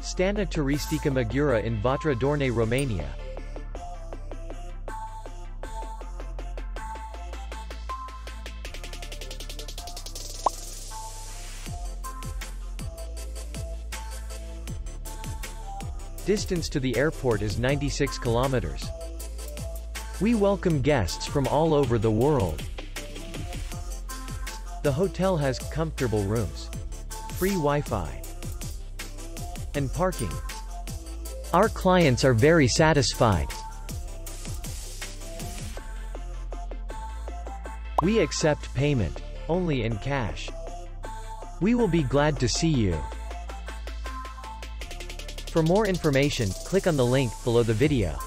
Stana Turistica Magura in Vatra Dornei, Romania. Distance to the airport is 96 kilometers. We welcome guests from all over the world. The hotel has comfortable rooms, free Wi-Fi, and parking. Our clients are very satisfied. We accept payment only in cash. We will be glad to see you. For more information, click on the link below the video.